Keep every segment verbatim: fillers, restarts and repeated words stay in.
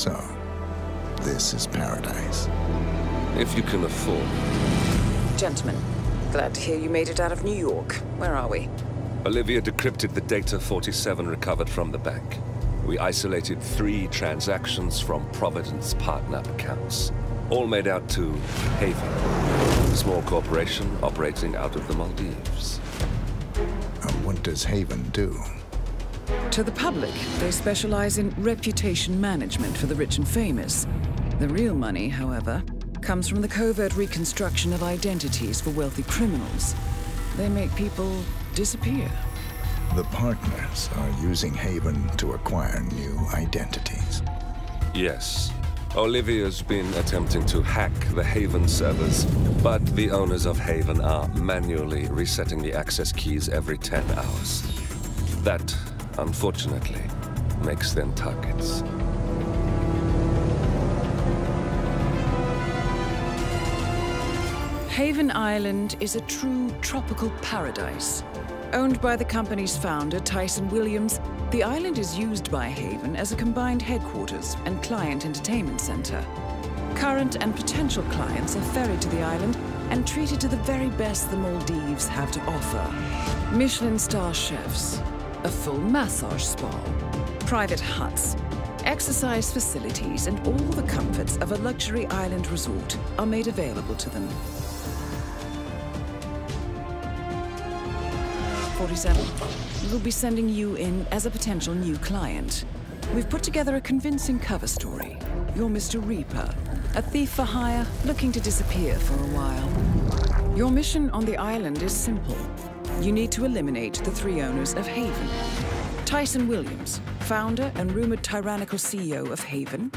So, this is paradise. If you can afford. Gentlemen, glad to hear you made it out of New York. Where are we? Olivia decrypted the data forty-seven recovered from the bank. We isolated three transactions from Providence partner accounts. All made out to Haven, a small corporation operating out of the Maldives. And what does Haven do? To the public, they specialize in reputation management for the rich and famous. The real money, however, comes from the covert reconstruction of identities for wealthy criminals. They make people disappear. The partners are using Haven to acquire new identities. Yes. Olivia's been attempting to hack the Haven servers, but the owners of Haven are manually resetting the access keys every ten hours. That, unfortunately, makes them targets. Haven Island is a true tropical paradise. Owned by the company's founder, Tyson Williams, the island is used by Haven as a combined headquarters and client entertainment center. Current and potential clients are ferried to the island and treated to the very best the Maldives have to offer. Michelin star chefs, a full massage spa, private huts, exercise facilities, and all the comforts of a luxury island resort are made available to them. forty-seven. We'll be sending you in as a potential new client. We've put together a convincing cover story. You're Mister Reaper, a thief for hire looking to disappear for a while. Your mission on the island is simple. You need to eliminate the three owners of Haven. Tyson Williams, founder and rumored tyrannical C E O of Haven.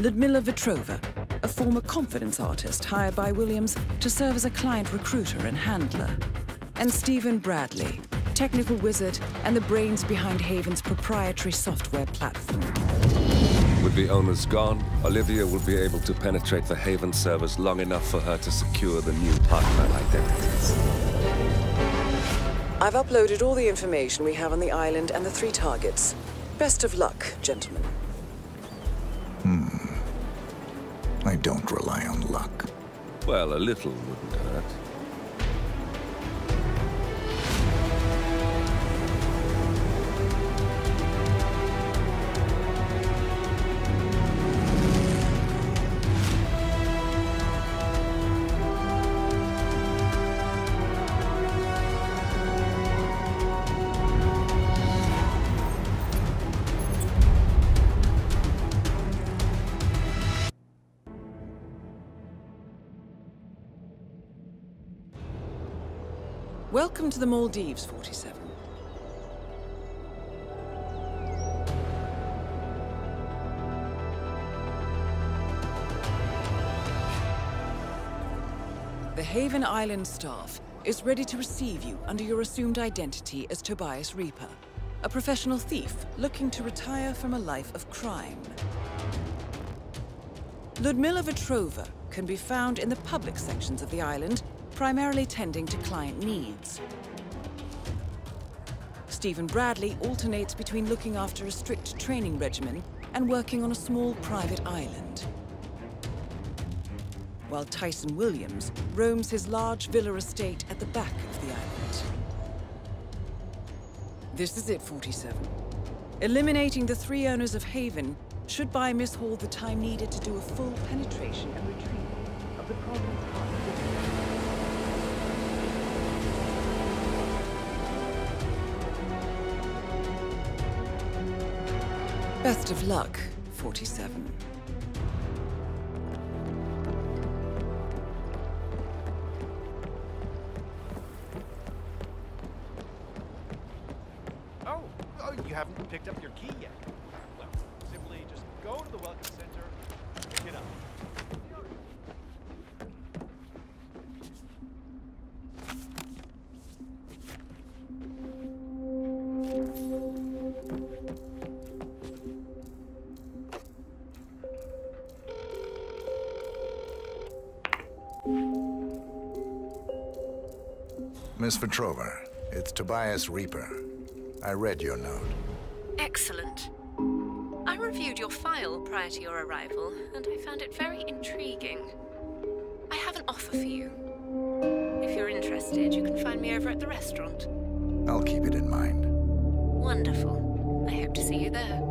Ludmila Vetrova, a former confidence artist hired by Williams to serve as a client recruiter and handler. And Stephen Bradley, technical wizard and the brains behind Haven's proprietary software platform. With the owners gone, Olivia will be able to penetrate the Haven servers long enough for her to secure the new partner identities. I've uploaded all the information we have on the island and the three targets. Best of luck, gentlemen. Hmm. I don't rely on luck. Well, a little wouldn't hurt. Welcome to the Maldives, forty-seven. The Haven Island staff is ready to receive you under your assumed identity as Tobias Reaper, a professional thief looking to retire from a life of crime. Ludmila Vetrova can be found in the public sections of the island, primarily tending to client needs. Stephen Bradley alternates between looking after a strict training regimen and working on a small private island, while Tyson Williams roams his large villa estate at the back of the island. This is it, forty-seven. Eliminating the three owners of Haven should buy Miss Hall the time needed to do a full penetration and retrieval of the Providence partner. Best of luck, forty-seven. Oh, oh, you haven't picked up your key yet. Well, simply just go to the welcome center, pick it up. Miss Vetrova, it's Tobias Reaper. I read your note. Excellent. I'm reviewed your file prior to your arrival, and I found it very intriguing. I have an offer for you. If you're interested, you can find me over at the restaurant. I'll keep it in mind. Wonderful. I hope to see you there.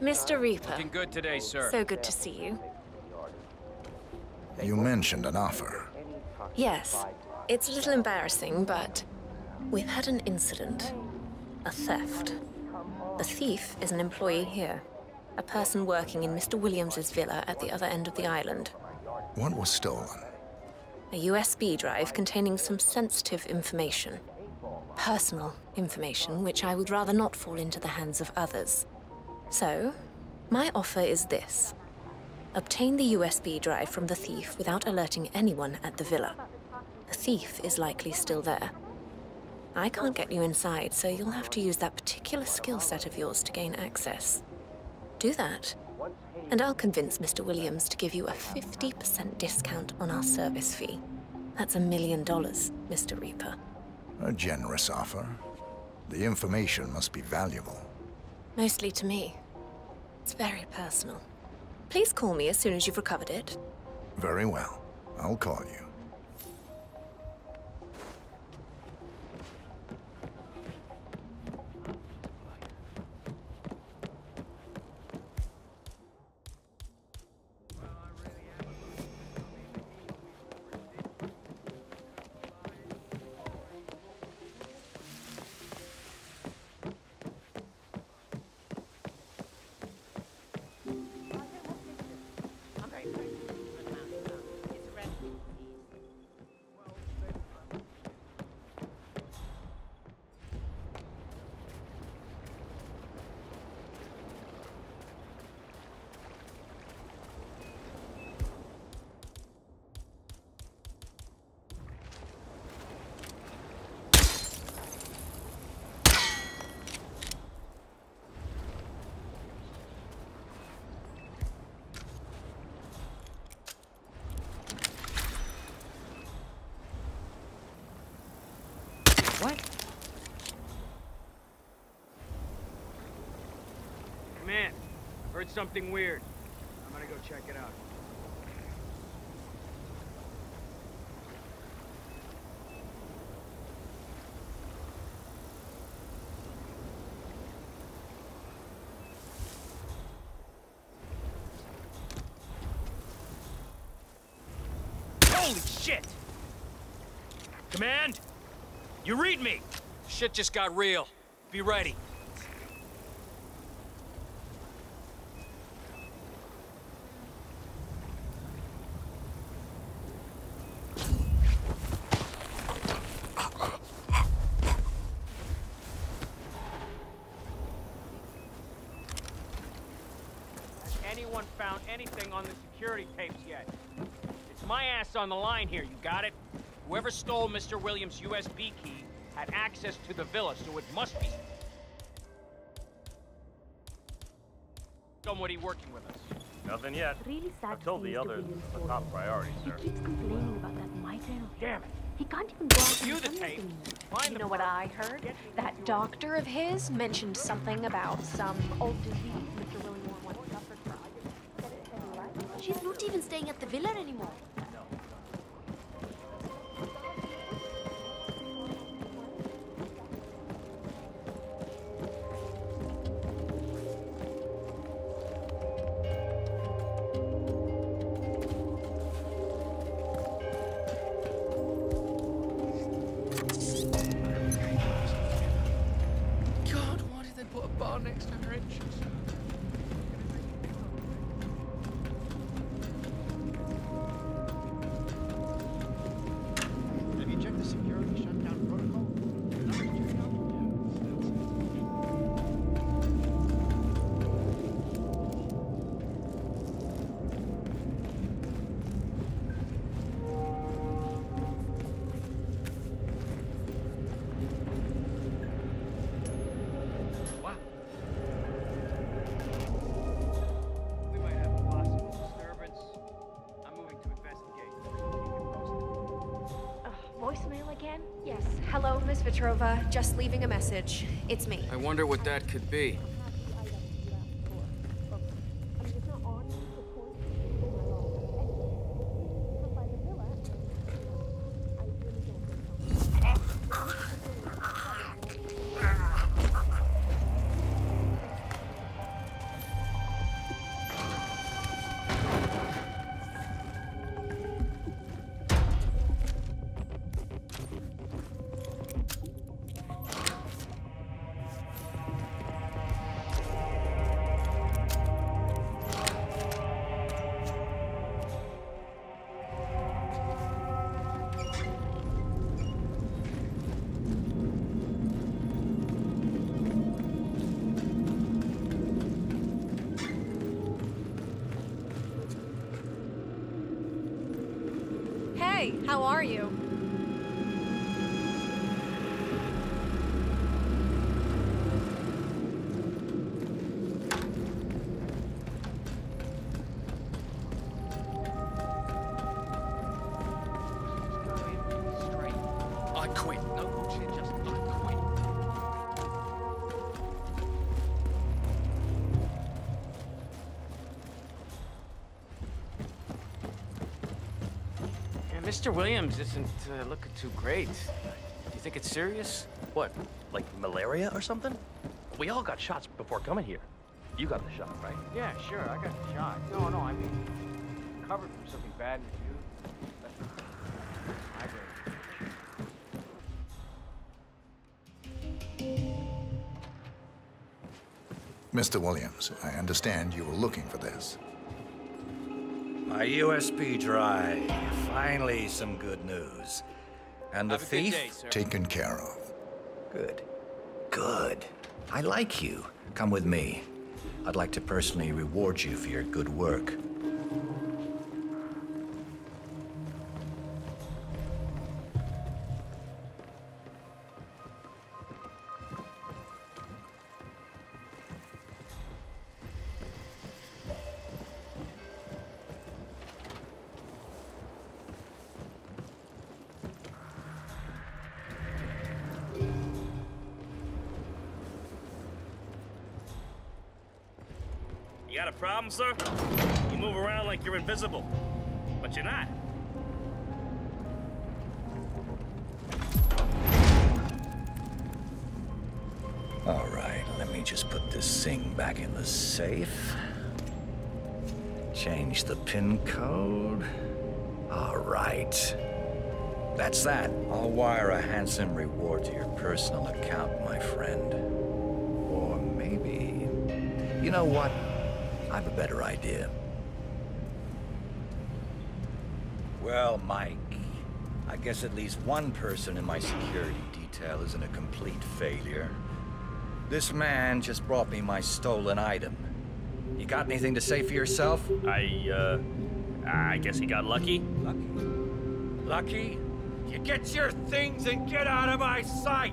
Mister Reaper. Looking good today, sir. So good to see you. You mentioned an offer. Yes. It's a little embarrassing, but we've had an incident. A theft. The thief is an employee here. A person working in Mister Williams's villa at the other end of the island. What was stolen? A U S B drive containing some sensitive information. Personal information, which I would rather not fall into the hands of others. So, my offer is this. Obtain the U S B drive from the thief without alerting anyone at the villa. The thief is likely still there. I can't get you inside, so you'll have to use that particular skill set of yours to gain access. Do that, and I'll convince Mister Williams to give you a fifty percent discount on our service fee. That's a million dollars, Mister Reaper. A generous offer. The information must be valuable. Mostly to me. It's very personal. Please call me as soon as you've recovered it. Very well. I'll call you. Heard something weird. I'm gonna go check it out. Holy shit! Command? You read me? Shit just got real. Be ready. On the line here, you got it? Whoever stole Mister Williams' U S B key had access to the villa, so it must be somebody working with us. Nothing yet. Really sad. I've told the others it's a top priority, sir. He keeps complaining about that migraine. Damn it. He can't even go out and do anything. You know what I heard? That doctor of his mentioned something about some old disease Mister William once suffered from. She's not even staying at the villa anymore. Vetrova, just leaving a message. It's me. I wonder what that could be. How are you? Mister Williams isn't uh, looking too great. You think it's serious? What, like malaria or something? We all got shots before coming here. You got the shot, right? Yeah, sure, I got the shot. No, no, I mean, recovered from something bad in you. Mister Williams, I understand you were looking for this. My U S B drive. Finally, some good news. And the thief? Taken care of. Good. Good. I like you. Come with me. I'd like to personally reward you for your good work. Problem, sir? You move around like you're invisible, but you're not. All right, let me just put this thing back in the safe. Change the pin code. All right. That's that. I'll wire a handsome reward to your personal account, my friend. Or maybe... You know what? I have a better idea. Well, Mike, I guess at least one person in my security detail isn't a complete failure. This man just brought me my stolen item. You got anything to say for yourself? I, uh, I guess he got lucky. Lucky? Lucky? You get your things and get out of my sight!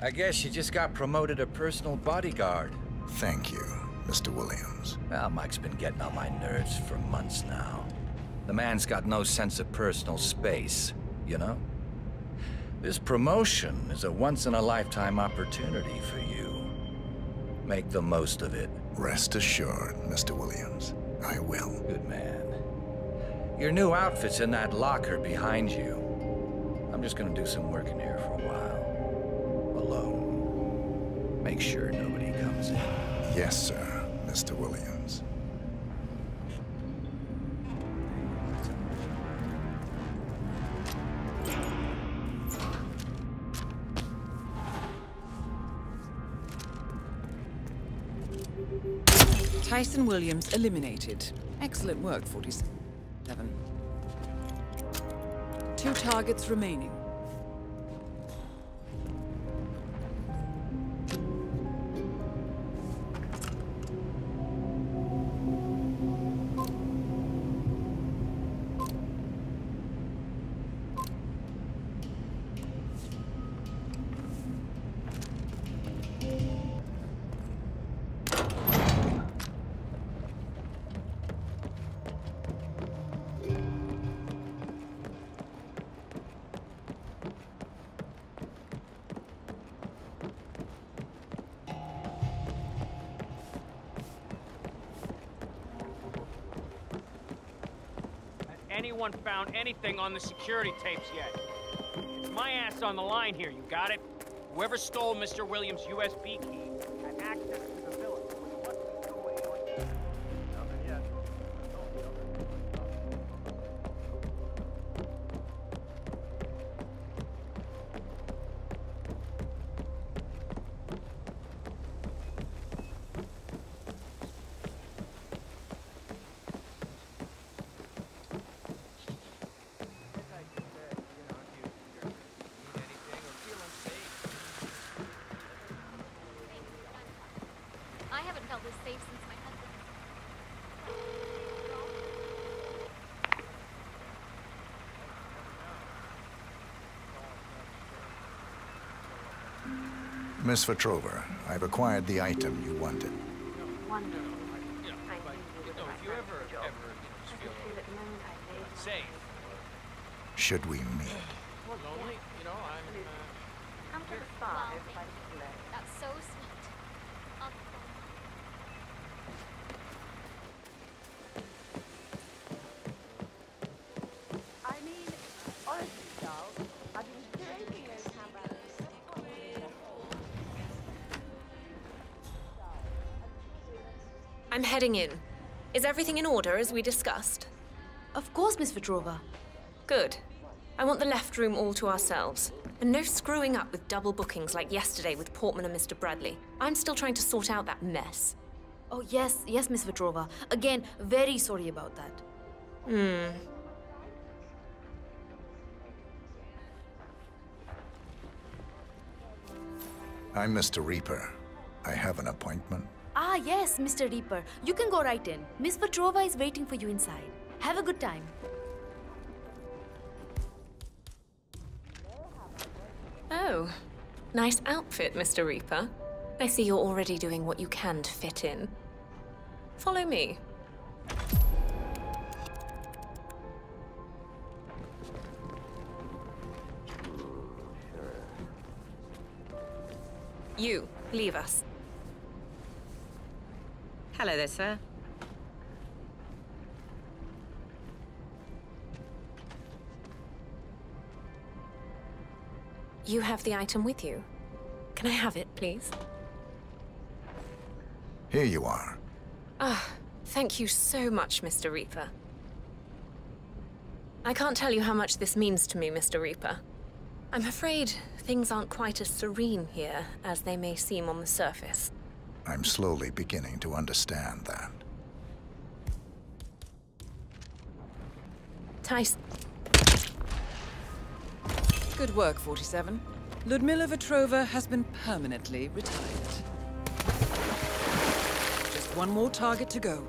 I guess she just got promoted a personal bodyguard. Thank you, Mister Williams. Well, Mike's been getting on my nerves for months now. The man's got no sense of personal space, you know? This promotion is a once-in-a-lifetime opportunity for you. Make the most of it. Rest assured, Mister Williams. I will. Good man. Your new outfit's in that locker behind you. I'm just gonna do some work in here for a while. Alone. Make sure nobody comes in. Yes, sir, Mister Williams. Tyson Williams eliminated. Excellent work, forty-seven. Two targets remaining. Anyone found anything on the security tapes yet? It's my ass on the line here, you got it? Whoever stole Mister Williams' U S B key had access to the village. What's going on? Nothing yet. Miss Vetrova, I've acquired the item you wanted. Wonderful. You know, if you ever, ever feel safe. Should we meet? Lonely, you know, I'm... Come to the spa, everybody. That's so sweet. I'm heading in. Is everything in order as we discussed? Of course, Miss Vetrova. Good. I want the left room all to ourselves. And no screwing up with double bookings like yesterday with Portman and Mister Bradley. I'm still trying to sort out that mess. Oh, yes, yes, Miss Vetrova. Again, very sorry about that. Hmm. I'm Mister Reaper. I have an appointment. Ah, yes, Mister Reaper. You can go right in. Miss Vetrova is waiting for you inside. Have a good time. Oh, nice outfit, Mister Reaper. I see you're already doing what you can to fit in. Follow me. You, leave us. Hello there, sir. You have the item with you. Can I have it, please? Here you are. Ah, oh, thank you so much, Mister Reaper. I can't tell you how much this means to me, Mister Reaper. I'm afraid things aren't quite as serene here as they may seem on the surface. I'm slowly beginning to understand that. Tyson. Good work, forty-seven. Ludmila Vetrova has been permanently retired. Just one more target to go.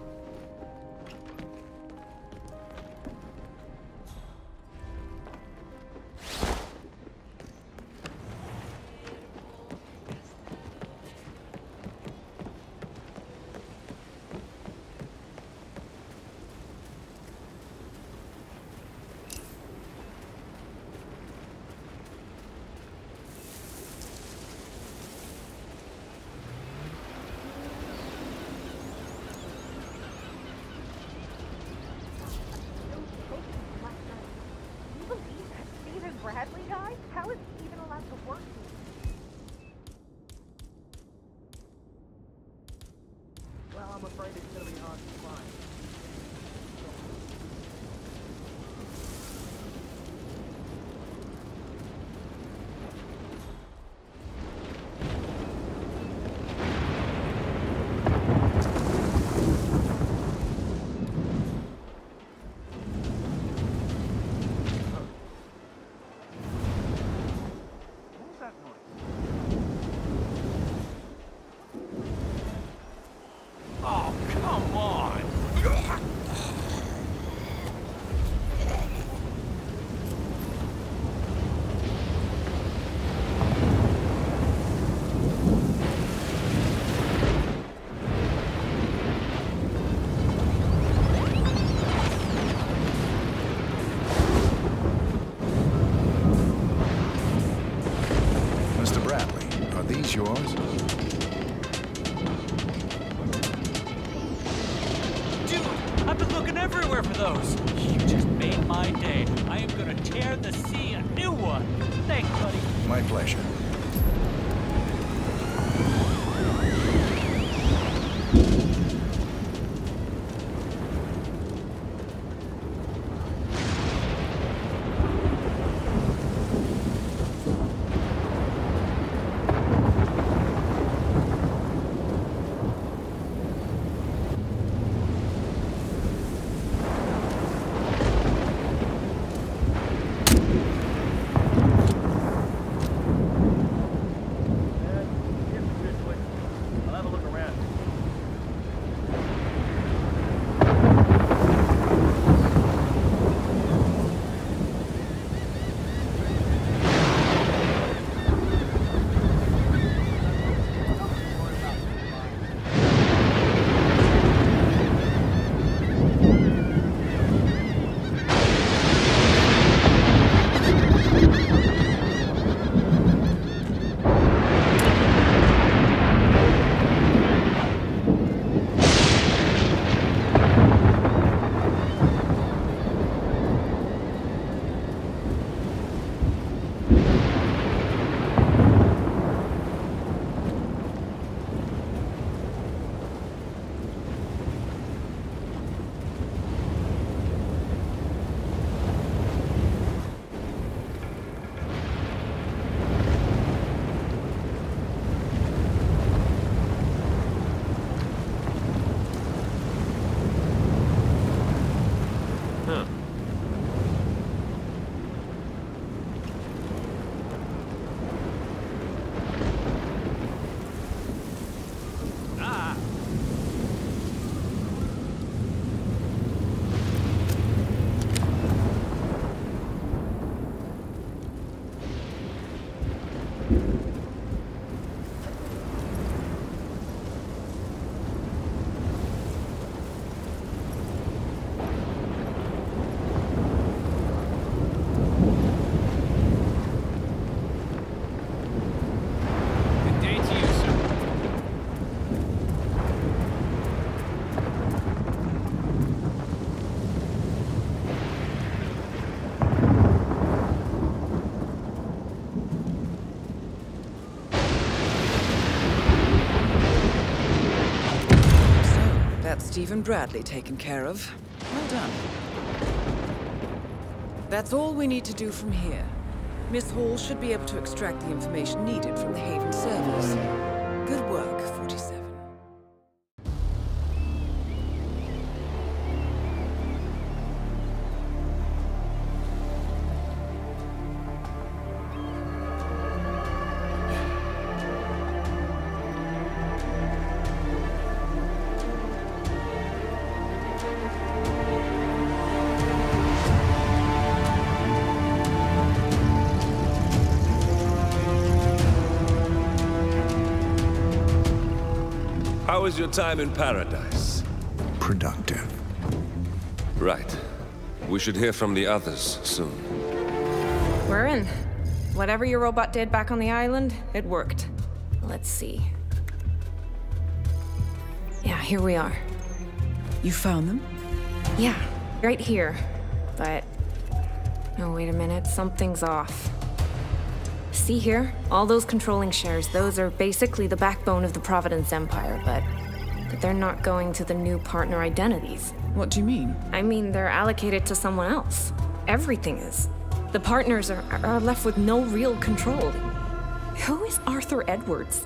everywhere for those. You just made my day. I am gonna tear the sea a new one. Thanks, buddy. My pleasure. Stephen Bradley taken care of. Well done. That's all we need to do from here. Miss Hall should be able to extract the information needed from the Haven servers. Good work, forty-seven. How was your time in paradise? Productive. Right. We should hear from the others soon. We're in. Whatever your robot did back on the island, it worked. Let's see. Yeah, here we are. You found them? Yeah, right here. But... oh, wait a minute. Something's off. See here? All those controlling shares, those are basically the backbone of the Providence Empire, but... but they're not going to the new partner identities. What do you mean? I mean, they're allocated to someone else. Everything is. The partners are, are left with no real control. Who is Arthur Edwards?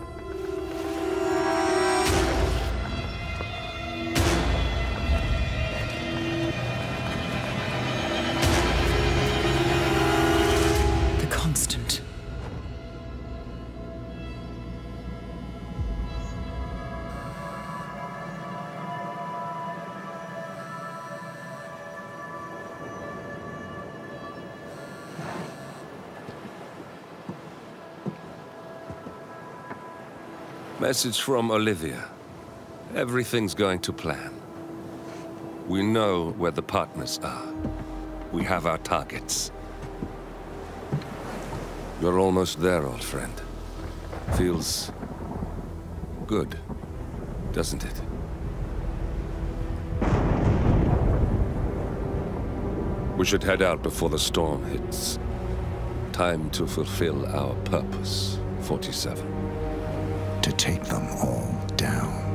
Message from Olivia. Everything's going to plan. We know where the partners are. We have our targets. You're almost there, old friend. Feels... good, doesn't it? We should head out before the storm hits. Time to fulfill our purpose, forty-seven. To take them all down.